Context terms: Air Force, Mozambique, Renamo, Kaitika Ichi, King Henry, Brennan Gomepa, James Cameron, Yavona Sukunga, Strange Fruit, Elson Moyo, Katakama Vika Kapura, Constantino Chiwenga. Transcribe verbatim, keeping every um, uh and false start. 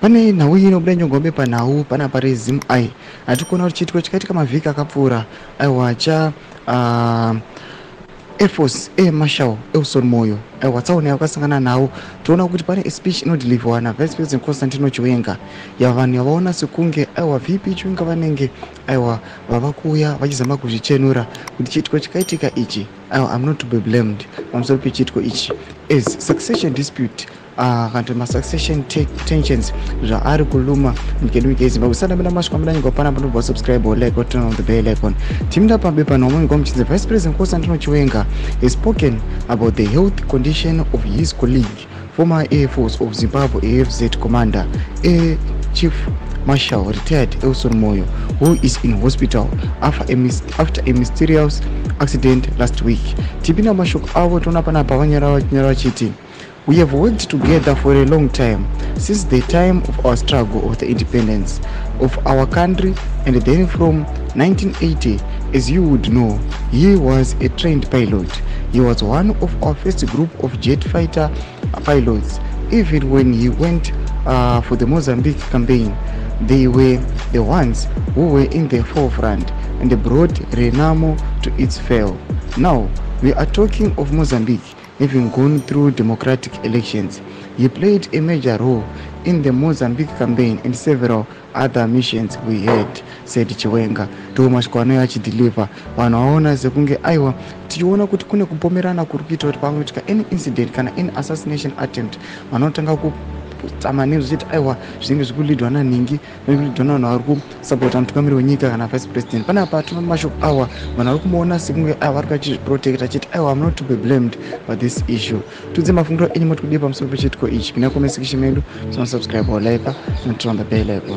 Pane na wino Brennan Gomepa na u pana parizim ai atukona uchitiko Katakama Vika Kapura aiwacha uh, Air Force e Marshal Elson Moyo aiwataone akasangana nawo tuona kuti pane speech ino deliverwa na Vice President Constantino Chiwenga Yavona Sukunga aiwa V P Chiwenga vanenge aiwa vavakuya vachizama kuzvichenura kuti chitiko Kaitika Ichi aiwa I'm not to be blamed pamusoro pechitiko ichi is succession dispute Uh, and my succession take tensions are kuluma mkedu kezi bagusana bana mashkwambira nyiko pana bano ba subscribe or like or turn on the bell icon timda pambe pano munhu komchize Vice President Constantino Chiwenga has spoken about the health condition of his colleague former Air Force of Zimbabwe A F Z commander Air Chief Marshal retired Elson Moyo, who is in hospital after a, after a mysterious accident last week. Tipina mashok awo tonapana pavanyara nyara chiti. We have worked together for a long time, since the time of our struggle of the independence of our country, and then from nineteen eighty, as you would know, he was a trained pilot. He was one of our first group of jet fighter pilots. Even when he went uh, for the Mozambique campaign, they were the ones who were in the forefront and brought Renamo to its fall. Now, we are talking of Mozambique. Having gone through democratic elections, he played a major role in the Mozambique campaign and several other missions we had, said Chiwenga. Tomashkwano yachideliver vanaona sekunge aiwa tichiona kuti kune kupomerana kuri kuita kuti pamwe tika any incident kana any assassination attempt vanotanga ku tsamaniro zvichiti aiwa zvinenge zvikulidwa naningi zvikulidwa navanhu vari kusapota mutungamiri wenyika kana Vice President. Panapa tino mashoko awa vanhu vari kumaona sekunge aiwa vari kachizviprotecta achiti aiwa I'm not to be blamed for this issue. Tudze mafungiro enyu moti kudii pamusoro pechitiko ichi. Mina komesi kishimedu musana subscribe or like and turn on the bell icon.